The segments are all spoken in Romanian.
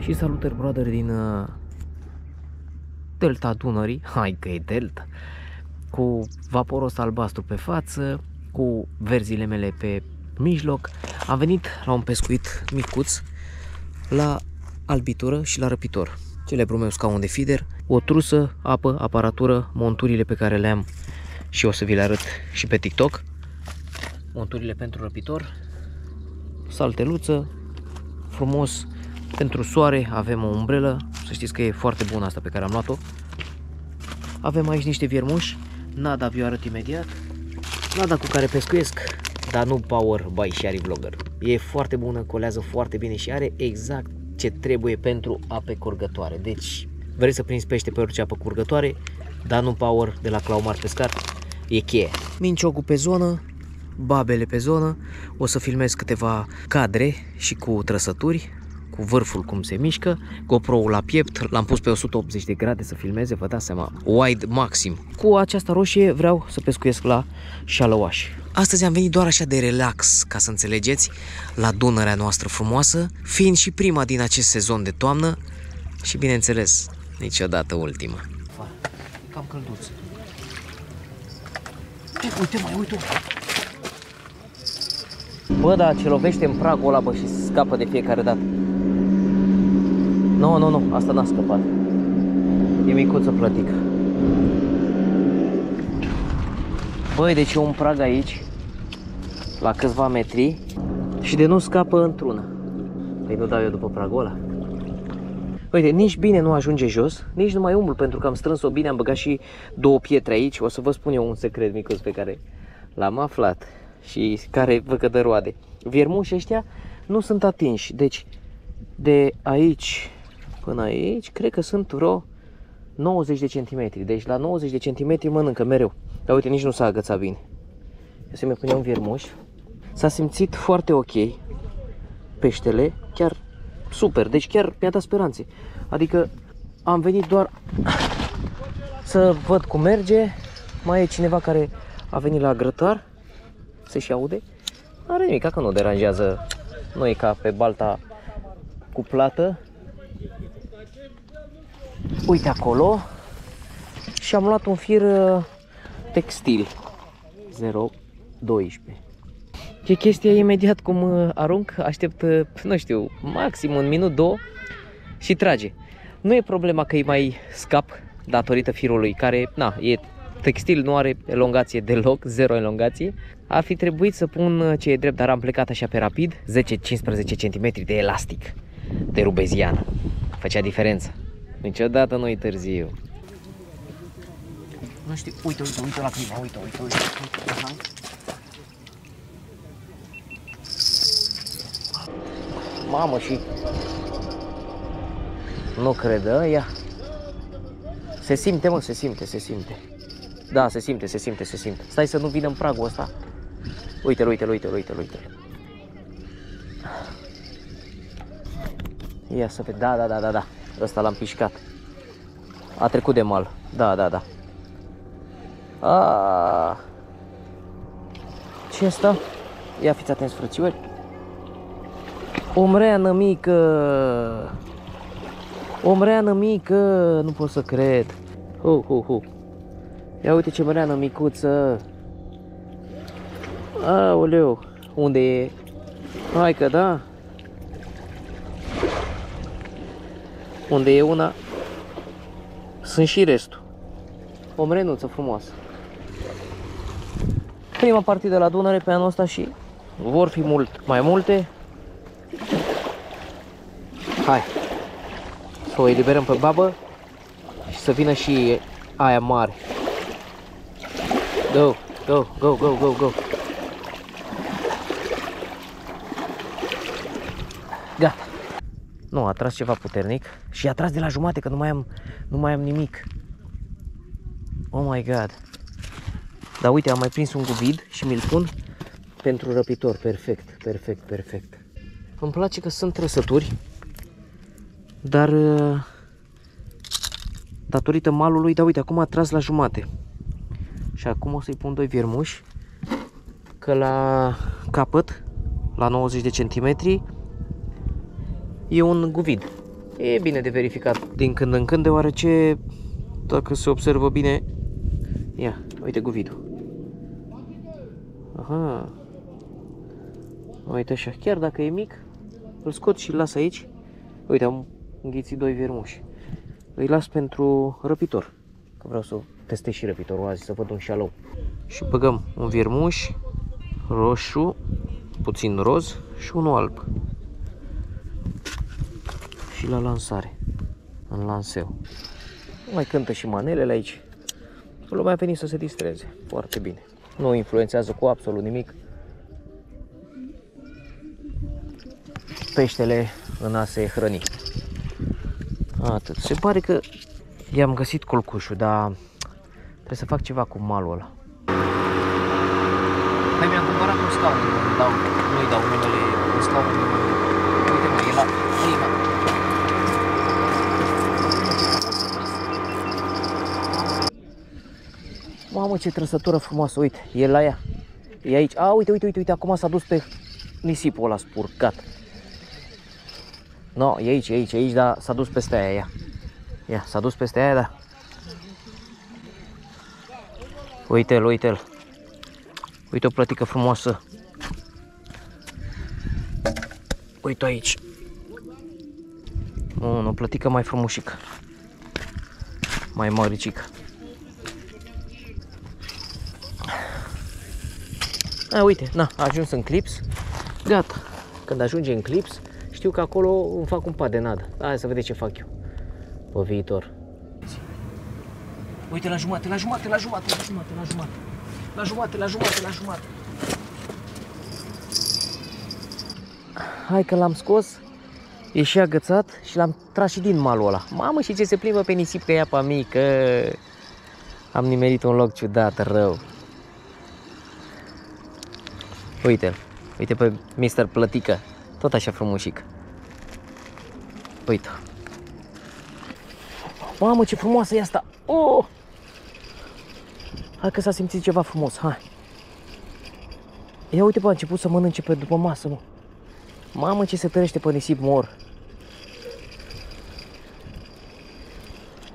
Și salutări, brother, din delta Dunării, hai că e delta, cu vaporos albastru pe față, cu verzile mele pe mijloc. Am venit la un pescuit micuț, la albitură și la răpitor. Celebrul meu scaun de feeder, o trusă, apă, aparatură, monturile pe care le am și o să vi le arăt și pe TikTok. Monturile pentru răpitor, salteluță, frumos pentru soare, avem o umbrelă, să știți că e foarte bună asta pe care am luat-o. Avem aici niște viermuși, nada vi-o arăt imediat, nada cu care pescuiesc, Dunu Power by Shary Vlog-R. E foarte bună, colează foarte bine și are exact ce trebuie pentru ape curgătoare. Deci, vrei să prinzi pește pe orice apă curgătoare, Dunu Power de la Claumar Pescar e cheie. Minciocul pe zonă, babele pe zonă, o să filmez câteva cadre și cu trăsături, cu vârful cum se mișcă, GoPro-ul la piept, l-am pus pe 180 de grade să filmeze, vă dați seama, wide maxim. Cu această roșie vreau să pescuiesc la șalăuaș. Astăzi am venit doar așa de relax, ca să înțelegeți, la Dunărea noastră frumoasă, fiind și prima din acest sezon de toamnă și, bineînțeles, niciodată ultima. E cam călduț. Uite, bă, dar ce lovește în pragul ăla, bă, și scapă de fiecare dată. Nu, asta n-a scăpat. E micuță plătică. Băi, deci e un prag aici, la câțiva metri, și de nu scapă într-una. Păi nu dau eu după pragul ăla. Uite, nici bine nu ajunge jos, nici nu mai umblu, pentru că am strâns-o bine, am băgat și două pietre aici. O să vă spun eu un secret micuț pe care l-am aflat și care vă cădă roade. Viermuși ăștia nu sunt atinși, deci de aici până aici, cred că sunt vreo 90 de centimetri. Deci la 90 de centimetri mănâncă mereu. Dar uite, nici nu s-a agățat bine. Eu să-mi pune un viermuș. S-a simțit foarte ok peștele, chiar super. Deci chiar mi-a dat speranțe. Adică am venit doar să văd cum merge. Mai e cineva care a venit la grătar. Se-și aude. N-are nimic, că nu deranjează. Nu e ca pe balta cu plată. Uite acolo. Și am luat un fir textil 012. Ce chestia, imediat cum arunc, aștept, nu știu, maxim un minut, două și trage. Nu e problema că îi mai scap datorită firului care, na, e textil, nu are elongație deloc, zero elongație. Ar fi trebuit să pun ce e drept, dar am plecat așa pe rapid, 10-15 cm de elastic de rubeziană. Făcea diferența. Niciodată nu-i târziu. Nu știu, uite la clima, uite. Mamă, și... Nu credă, ia. Se simte, mă, se simte. Da, se simte. Stai să nu vină în pragul ăsta. Uite-l. Ia să vede, da. Ăsta l-am pișcat. A trecut de mal. Da. Aaaa. Ce asta? Ia fiți atenți, frățiori. Omreană mică. Nu pot să cred. Ia uite ce măreană micuță. Aoleu. Unde e? Hai că da. Unde e una, sunt și restul. O mrenuță frumoasă. Prima partidă la Dunăre pe anul ăsta și vor fi mult mai multe. Hai să o eliberăm pe babă și să vină și aia mare. Go. Gata. Nu, a tras ceva puternic și a tras de la jumate, că nu mai am nimic. Oh my god. Dar uite, am mai prins un gubid și mi-l pun pentru răpitor. Perfect. Îmi place că sunt trăsături, dar datorită malului, da, uite, acum a tras la jumate. Și acum o să-i pun doi viermuși, că la capăt, la 90 de centimetri, e un guvid. E bine de verificat din când în când, deoarece dacă se observă bine, ia, uite guvidul. Aha. Uite așa, chiar dacă e mic, îl scot și îl las aici. Uite, am înghițit doi viermuși. Îi las pentru răpitor, că vreau să testez și răpitorul azi, să văd un șalou. Și băgăm un viermuș roșu, puțin roz și unul alb. Și la lansare, în lanseu. Mai cântă și manelele aici. Lumea a venit să se distreze, foarte bine. Nu influențează cu absolut nimic. Peștele în a se hrăni. Atât. Se pare că i-am găsit culcușul, dar trebuie să fac ceva cu malul ăla. Hai, mi-am cumpărat un scaun, nu-i dau numele, un scaun. Uite mă, e la prima. Mamă, ce trăsătură frumoasă, uite, e la ea. E aici, a, uite, uite, uite, uite, acum s-a dus pe nisipul ăla spurcat. No, e aici, e aici, e aici, dar s-a dus peste aia, ia. Ia, s-a dus peste aia, da. Uite-l, uite-l. Uite o plătică frumoasă. Uite aici. Nu, o plătică mai frumusică. Mai măricică. A, uite, na, a ajuns în clips. Gata. Când ajunge în clips, știu că acolo îmi fac un pat de nadă. Hai să vedeți ce fac eu pe viitor. Uite, la jumate, la jumate, la jumate, la jumate, la jumate. La jumate, la jumate, la jumate. Hai că l-am scos, e și agățat și l-am tras și din malul ăla. Mamă, și ce se plimbă pe nisip, că e apa mică. Am nimerit un loc ciudat, rău. Uite, uite pe Mr. Plătică. Tot așa frumusic. Uite. Mamă, ce frumoasă e asta. Oh! Hai că s-a simțit ceva frumos, hai. Ia uite, bă, a început să mănânce pe după masă, mă. Mamă, ce se tărește pe nisip, mor.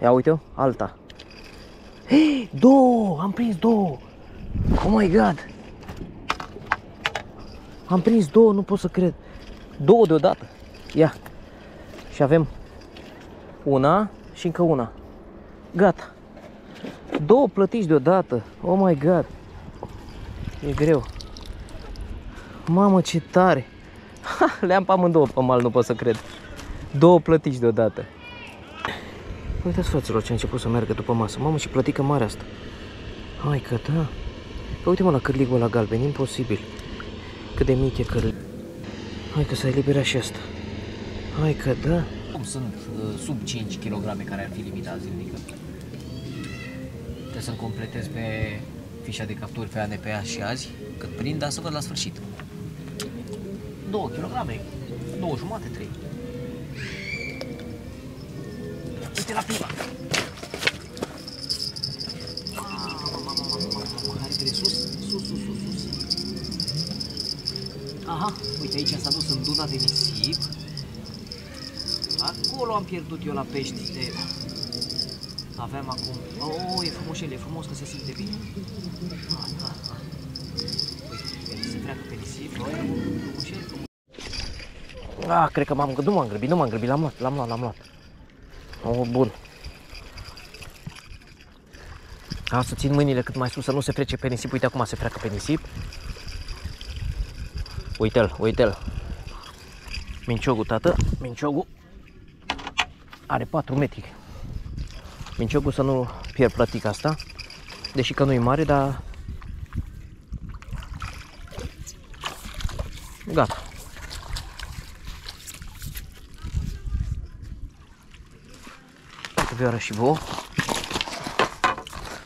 Ia uite-o, alta. Hei, două, am prins două. Oh my god. Am prins două, nu pot să cred. Două deodată. Ia. Și avem una și încă una. Gata. Două plătici deodată. Oh my god. E greu. Mamă, ce tare. Le-am pe amândouă pe mal, nu pot să cred. Două plătici deodată. Uitați, fraților, ce a început să meargă după masă. Mamă, ce plătică mare asta. Hai că da. Păi uite-mă la cârligul ăla galben, imposibil. Cât de mic e cârligul. Hai că s-a eliberat și asta. Hai că da. Cum sunt sub 5 kg care ar fi limita zilnică? Trebuie să-l completez pe fișa de capturi pe ANPA și azi, cât prind, dar să văd la sfârșit. 2 kg, 2 jumate, 3. Uite la prima! Hai de sus, sus, sus, sus, sus. Aha, uite, aici s-a dus în duna de nisip. Acolo am pierdut eu la pești de... Aveam acum... Oh, e frumos el, e frumos că se simte bine. Uite, se treacă pe nisip. Ah, cred că m-am grăbit, nu m-am grăbit, l-am luat, l-am luat. Oh, bun. A, să țin mâinile cât mai sus, să nu se frece pe nisip. Uite, acum se freacă pe nisip. Uite-l, uite-l. Minciogul, tată, minciogul. Are 4 metri. Minciogul să nu pierd plătica asta. Deși că nu e mare, dar... Gata. Vioară și vouă.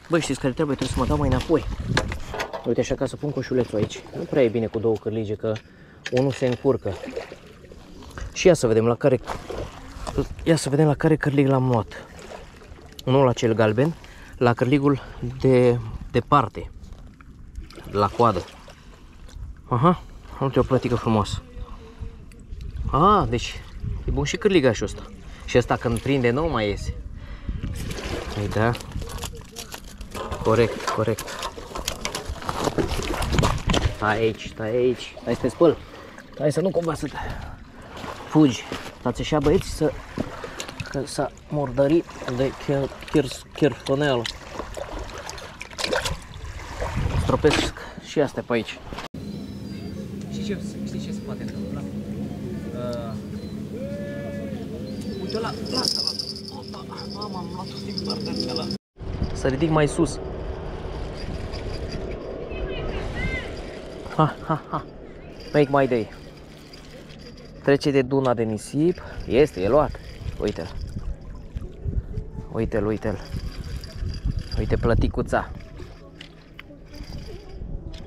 Băi, știți care trebuie? Trebuie să mă dau mai înapoi. Uite așa, ca să pun coșulețul aici. Nu prea e bine cu două cârlige, că unul se încurcă. Și ia să vedem la care... Ia să vedem la care cârlig l-am luat. Nu la cel galben, la cârligul de departe. La coadă. Aha, uite o plătică frumoasă. A, deci e bun și cârligașul ăsta. Și ăsta când prinde nu mai iese. Păi da. Corect, corect. Stai aici, stai aici. Hai să te spăl. Hai să nu cumva să fugi. Stați așa băieți să... că s-a murdărit de chirfonel. Stropesc și astea pe aici. Știi ce se poate întâmpla? Uite ăla, lasă-l. Mama, am luat-o din partea ăla. Să ridic mai sus. Ha, ha, ha. Make my day. Trece de duna de nisip. Este, e luat. Uite-l. Uite-l, uite-l. Uite plăticuța.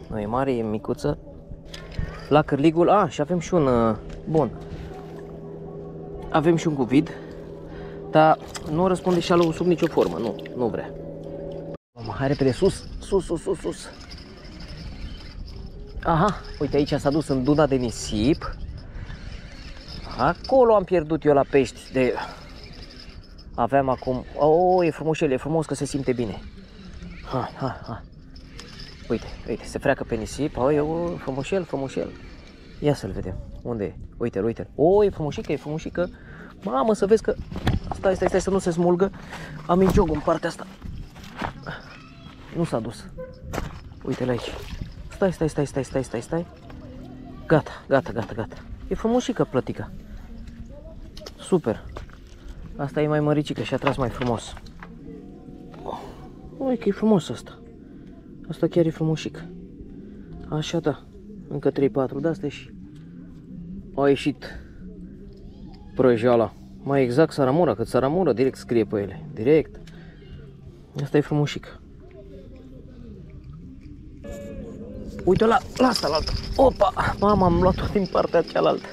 Nu e mare, e micuță. La cârligul, a, și avem și un, bun. Avem și un cuvid. Dar nu răspunde și alău sub nicio formă, nu, nu vrea. Hai repede, sus, sus, sus, sus, sus. Aha, uite aici s-a dus în duna de nisip. Acolo am pierdut eu la pești de... Aveam acum... Oh, e frumos el, e frumos că se simte bine. Ha, ha, ha. Uite, uite, se freacă pe nisip. Oh, e frumoșel, frumoșel. Ia să-l vedem. Unde e? Uite-l, uite-l. Oh, e frumoșică, e frumoșică. Mamă, să vezi că... Stai, stai, stai, să nu se smulgă. Am mingiogul în partea asta. Nu s-a dus. Uite-l aici. Stai, stai, stai, stai, stai, stai, stai. Gata, gata, gata, gata. E frumoșică plătica. Super. Asta e mai măricică și a tras mai frumos. Ui, că e frumos asta. Asta chiar e frumoșic. Așa da. Încă 3-4 de-astea și... A ieșit prăjeala. Mai exact saramura, cât saramura direct scrie pe ele. Direct. Asta e frumoșic. Uite-o la, la asta, la altă. Opa! Mama, am luat-o din partea cealaltă.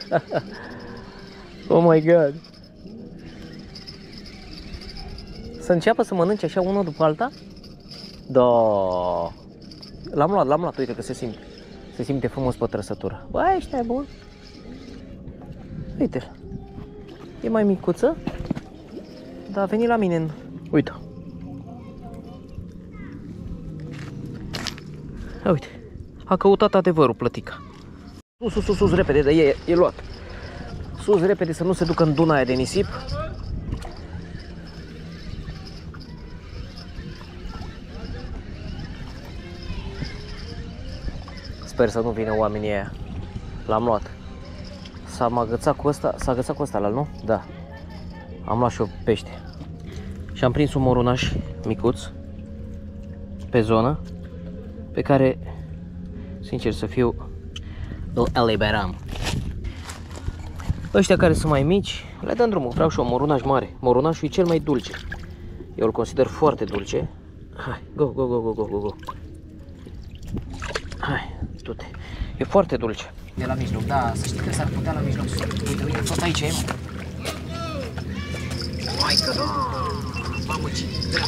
Oh my god! Să înceapă să mănânce așa una după alta? Da! L-am luat, l-am luat, uite că se simte. Se simte frumos pe trăsătură. Băi, ăștia e bun! Uite-l! E mai micuță, dar a venit la mine în... Uite! Uite! A căutat adevărul plătica. Sus, sus, sus, sus repede, dar e luat. Sus repede să nu se ducă în duna aia de nisip. Sper să nu vină oamenii aia. L-am luat. S-a agățat cu ăsta, s-a agățat cu ăsta, nu? Da. Am luat și o pește. Și am prins un morunaș micuț pe zonă pe care, sincer să fiu, îl eliberam. Ăștia care sunt mai mici, le dăm drumul. Vreau și un morunaș mare. Morunașul e cel mai dulce. Eu îl consider foarte dulce. Hai, go, go, go, go, go, go, go. Hai, du-te. E foarte dulce. De la mijloc, da, să știi că s-ar putea la mijloc. Uite, uite, tot aici e, mă. Maică, da! Mamă, ce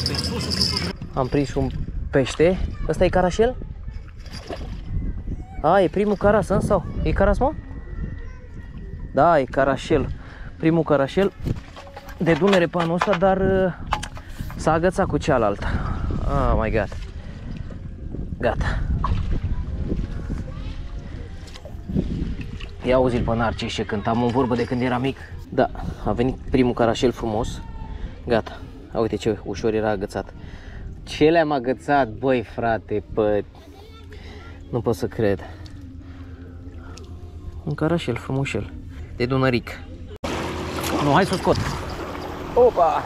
pe sus, sus, sus. Am prins un pește. Ăsta e carașel? A, e primul caras, în sau? E caras, mă? Da, e carașel. Primul carașel de Dunăre pe anul ăsta, dar s-a agățat cu cealaltă. Ah, my God. Gata. Ia auzi-l pe Narcișe, cântam o vorbă de când era mic. Da, a venit primul carașel frumos. Gata. A, uite ce ușor era agățat. Ce le-am agățat, băi, frate, pe... Nu pot să cred. Un carașel frumușel. De Dunăric. Nu, hai să o scot. Opa!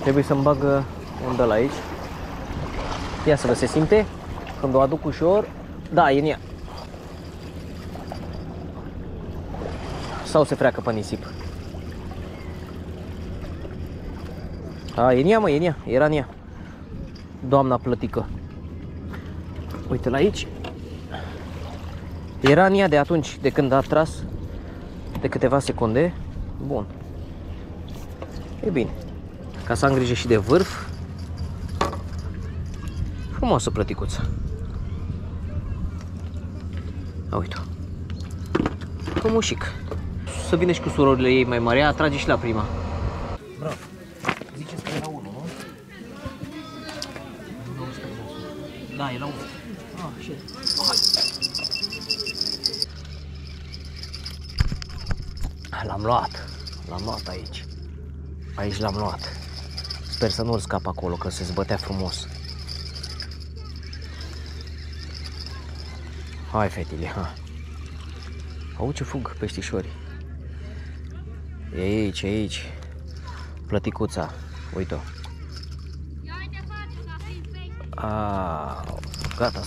Trebuie să-mi bagă undă la aici. Ia să vă se simte. Când o aduc ușor, da, e în ea. Sau se freacă pe nisip. A, e în ea, mă, e în ea. Era în ea. Doamna plătică. Uite-l aici. Era în ea de atunci, de când a tras. De câteva secunde. Bun. E bine. Ca să am grijă și de vârf. Frumoasă plăticuță. Uite-o. Frumușic. să vină și cu surorile ei mai mari, atrage și la prima. Bravo. Ziceți că era 1, nu? Da, era 1. Ah, shit. L-am luat. L-am luat aici. Aici l-am luat. Sper să nu-l scap acolo, că se zbătea frumos. Hai, fetile, ha. Au ce fug peștișorii. E aici, e aici. Plăticuța. Uite-o. Gata,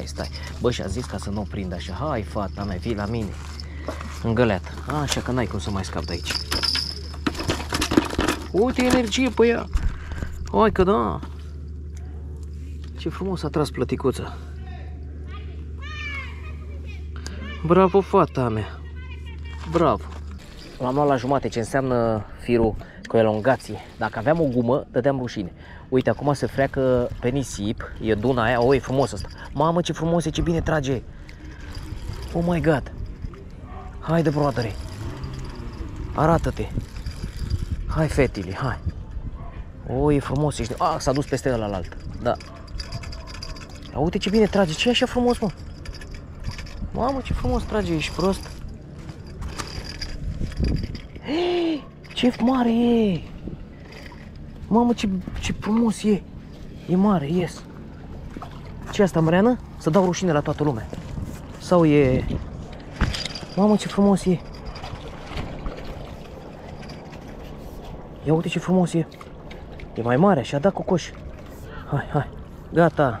stai. Bă, și-a zis ca să nu o prind așa. Hai, fata mea, vii la mine. Îngăleată. Așa că n-ai cum să mai scap de aici. Uite energie pe ea. Hai că da. Ce frumos a tras plăticuța. Bravo, fata mea. Bravo. L-am luat la jumate, ce înseamnă firul cu elongație. Dacă aveam o gumă, dădeam rușine. Uite, acum se freacă pe nisip. E duna aia. O, e frumos asta. Mamă, ce frumos e, ce bine trage. Oh my god. Haide, broadere. Arată-te. Hai, fetile, hai. O, e frumos, ești... Ah, s-a dus peste ălalalt. Da. Dar uite ce bine trage. Ce e așa frumos, mă? Mamă, ce frumos trage, ești prost. Hei, ce mare e! Mamă, ce frumos e! E mare, ies. Ce asta, măreană? Să dau rușine la toată lumea. Sau e... Mamă, ce frumos e! Ia uite ce frumos e! E mai mare, așa, da, cocoș. Hai, hai, gata!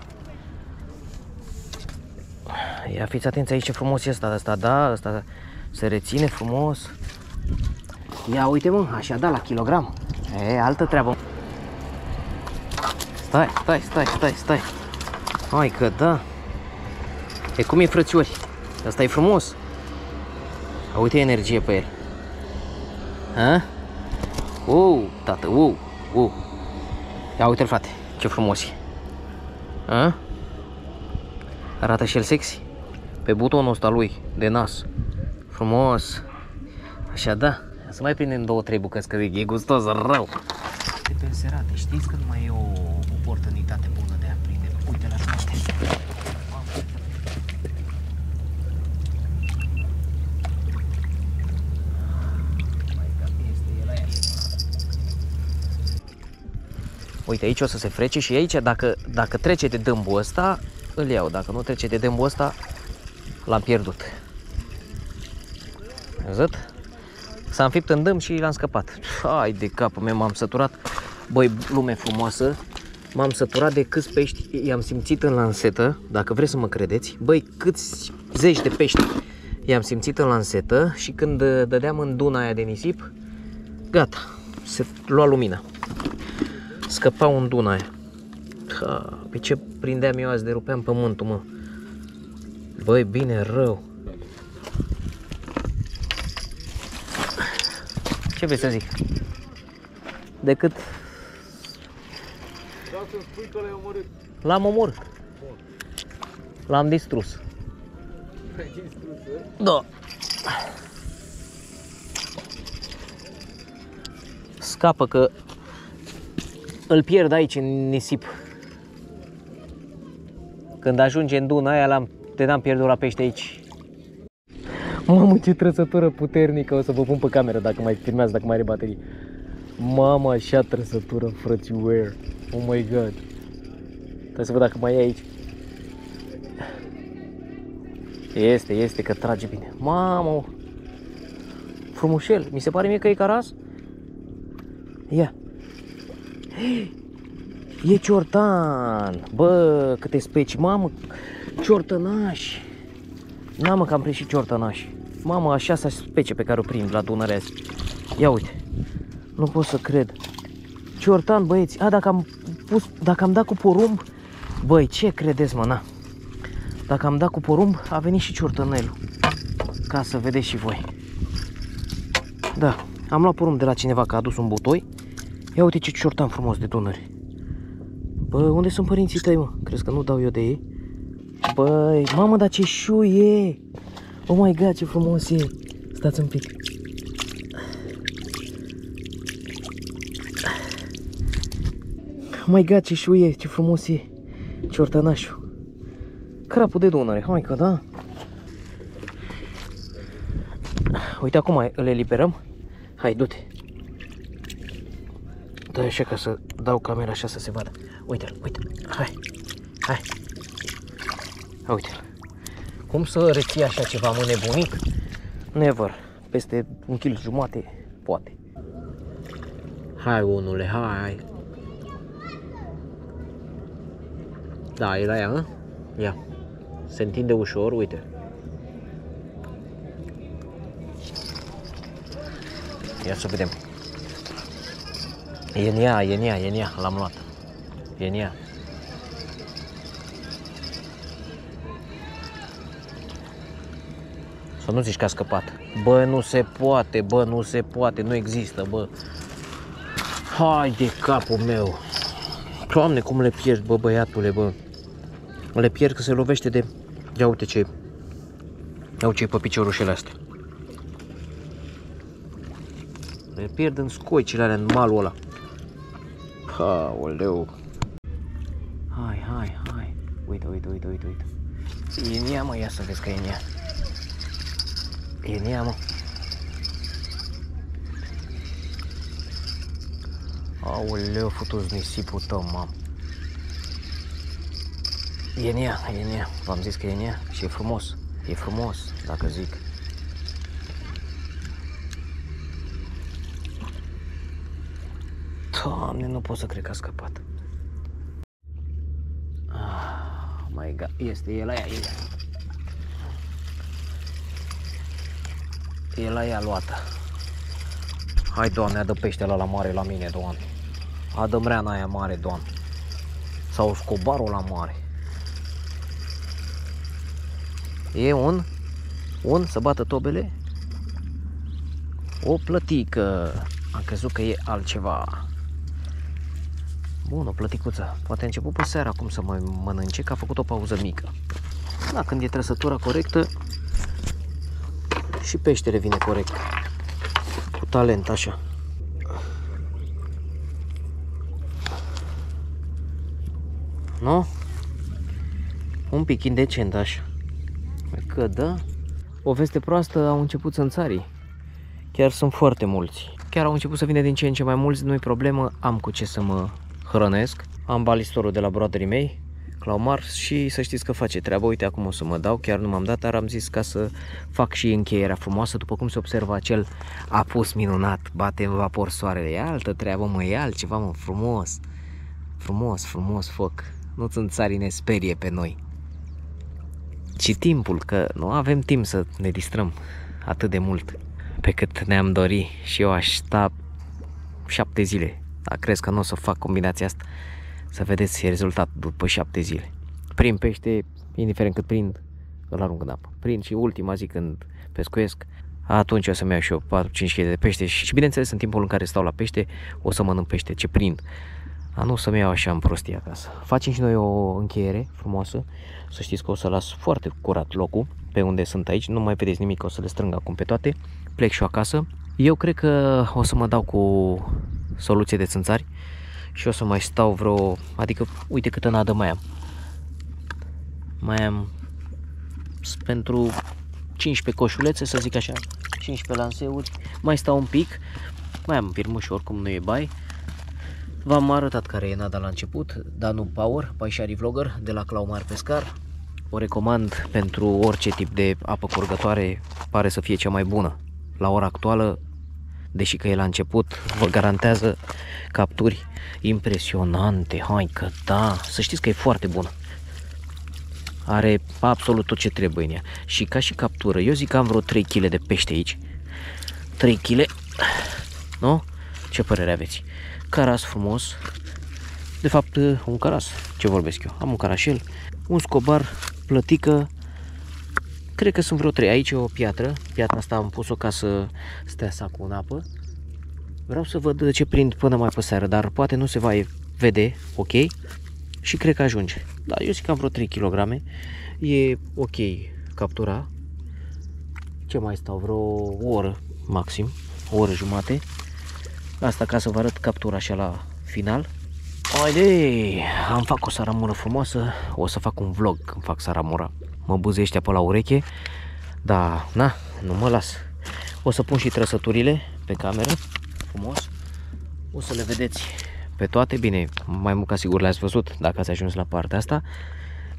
Ia fiți atenți aici ce frumos e ăsta, da, ăsta se reține frumos. Ia uite, mă, așa, da, la kilogram. E, altă treabă. Stai. Hai că da. E cum e, frățiori? Ăsta e frumos. Uite energie pe el. Ha? Uuu, tată, uuu. Ia uite-l, frate, ce frumos e. Ha? Arată și el sexy. Pe butonul ăsta lui, de nas. Frumos. Așa, da. Să mai prindem 2-3 bucăți, că e gustos rău. De pe înserate, știți că nu mai e o oportunitate bună de a prinde. Uite la jumate. Uite, aici o să se frece și aici, dacă trece de dâmbul ăsta, îl iau. Dacă nu trece de dâmbul ăsta, l-am pierdut. Văzut? S-a înfipt în dâmb și l-am scăpat. Hai de capul meu, m-am săturat. Băi, lume frumoasă, m-am săturat de câți pești i-am simțit în lansetă, dacă vreți să mă credeți. Băi, câți zeci de pești i-am simțit în lansetă și când dădeam în duna aia de nisip, gata, se lua lumina. Scăpau în duna aia. Pe ce prindeam eu azi, de rupeam pământul, mă. Băi, bine, rău. Ce vrei să zic? Decât... Vreau să-mi spui că l-ai omorât. L-am omorât. L-am distrus. L-ai distrus, e? Da. Scapă că... Îl pierd aici, în nisip. Când ajunge în duna aia, te n-am pierdut la pește aici. Mamă, ce trăsătură puternică, o să vă pun pe cameră dacă mai filmează, dacă mai are baterii. Mamă, așa trăsătură, frățiuer. Oh my god. Trebuie să văd dacă mai e aici. Este, că trage bine. Mamă, frumușel, mi se pare mie că e caras. Ia. E ciortan. Bă, câte specii, mamă, ciortănași. Na, mă, că am prins și ciortănași. Mamă, așa s-a specie pe care o prind la Dunăre azi. Ia uite. Nu pot să cred. Ciortan, băieți. A, dacă am dat cu porumb. Băi, ce credeți, mă, na? Dacă am dat cu porumb, a venit și ciortănelul. Ca să vedeți și voi. Da, am luat porumb de la cineva, că a adus un butoi. Ia uite ce ciortan frumos de Dunăre. Bă, unde sunt părinții tăi, mă? Crezi că nu dau eu de ei? Băi, mamă, dar ce șui e! Oh my god, ce frumos e! Stați un pic. Oh my god, ce șuie, ce frumos e! Ciortănașul. Crapul de Dunăre, hai că da! Uite, acum le eliberăm. Hai, du-te. Dă așa ca să dau camera așa să se vadă. Uite, uite, hai, hai. Uite. Cum să reții așa ceva, mă, nebunic? Never. Peste 1,5 kg, poate. Hai, unule, hai. Da, e la ea, hă? Ia. Se întinde ușor, uite. Ia să vedem. E în ea, e în ea, e în ea, l-am luat. E în ea. Să nu zici că a scăpat. Bă, nu se poate, bă, nu se poate, nu există, bă. Hai de capul meu. Doamne, cum le pierzi, bă, băiatule, bă. Le pierd că se lovește de... Ia uite ce... Ia uite ce pe piciorușele astea. Le pierd în scoicile alea, în malul ăla. Aoleu. Hai, hai, hai. Uite, uite, uite, uite, uite. E în ea, mă, ia să vezi că e în ea. E în ea, mă. Aoleu, futu-ți nisipul tău, mamă. E în ea, e în ea. V-am zis că e în ea și e frumos. E frumos, dacă zic. Doamne, nu pot să cred că a scăpat. Ah, my God. Este, e la ea, e la ea. E la ea luată. Hai, Doamne, adă peștele la mare la mine, Doamne. Adă mreana aia mare, Doamne. Sau scobarul la mare. E un? Un? Să bată tobele? O plătică. Am crezut că e altceva. Bun, o plăticuță. Poate a început pe seara acum să mai mănânce, că a făcut o pauză mică. Da, când e trăsătura corectă, și peștele vine corect. Cu talent, așa. Nu? Un pic indecent, așa. Că da, o veste proastă, au început țânțarii. Chiar sunt foarte mulți. Chiar au început să vină din ce în ce mai mulți, nu-i problemă, am cu ce să mă hrănesc. Am balistorul de la broaderii mei, Claumar, și să știți că face treaba. Uite, acum o să mă dau, chiar nu m-am dat, dar am zis ca să fac și încheierea frumoasă, după cum se observă acel apus minunat, bate în vapor soarele, e altă treabă, mă, e altceva, mă, frumos. Frumos, frumos foc, nu țânțarii ne sperie pe noi. Ci timpul, că nu avem timp să ne distrăm atât de mult pe cât ne-am dorit și eu aș sta 7 zile, dar crezi că nu o să fac combinația asta, să vedeți rezultatul după 7 zile. Prind pește, indiferent cât prind, îl arunc în apă. Prind și ultima zi când pescuiesc, atunci o să-mi iau și eu 4-5 kg de pește și bineînțeles în timpul în care stau la pește o să mănânc pește ce prind. A, nu să-mi iau așa în prostie acasă. Facem și noi o încheiere frumoasă. Să știți că o să las foarte curat locul pe unde sunt aici. Nu mai vedeți nimic, o să le strâng acum pe toate. Plec și eu acasă. Eu cred că o să mă dau cu soluție de țânțari și o să mai stau vreo... Adică, uite câtă nadă mai am. Mai am pentru 15 coșulețe, să zic așa, 15 lanseuri. Mai stau un pic. Mai am pirmuși, oricum nu e bai. V-am arătat care e nada la început, Dunu Power, by Shary Vlog-R, de la Claumar Pescar. O recomand pentru orice tip de apă curgătoare, pare să fie cea mai bună. La ora actuală, deși că e la început, vă garantează capturi impresionante. Hai că da, să știți că e foarte bună. Are absolut tot ce trebuie în ea. Și ca și captură, eu zic că am vreo 3 kg de pește aici. 3 kg, nu? Ce părere aveți? Caras frumos, de fapt un caras, ce vorbesc eu, am un carașel, un scobar, plătică, cred că sunt vreo 3, aici e o piatră, piatra asta am pus-o ca să stea sacul în apă, vreau să văd ce prind până mai pe seară, dar poate nu se va vede, ok, și cred că ajunge, da, eu zic că am vreo 3 kg, e ok captura, Ce mai stau? Vreo o oră maxim, o oră jumate. Asta ca să vă arăt captura așa la final. Haidei! Am fac o saramură frumoasă. O să fac un vlog când fac saramura. Mă buze ăștia pe la ureche, dar na, nu mă las. O să pun și trăsăturile pe cameră, frumos. O să le vedeți pe toate. Bine, mai mult ca sigur le-ați văzut dacă ați ajuns la partea asta.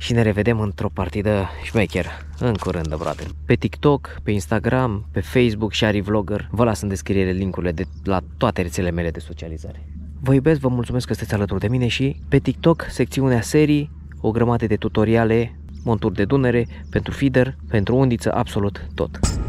Și ne revedem într-o partidă șmecheră. În curând, brate. Pe TikTok, pe Instagram, pe Facebook, Shary Vlog-R. Vă las în descriere link-urile de la toate rețelele mele de socializare. Vă iubesc, vă mulțumesc că sunteți alături de mine și pe TikTok, secțiunea serii, o grămadă de tutoriale, monturi de dunăre, pentru feeder, pentru undiță, absolut tot.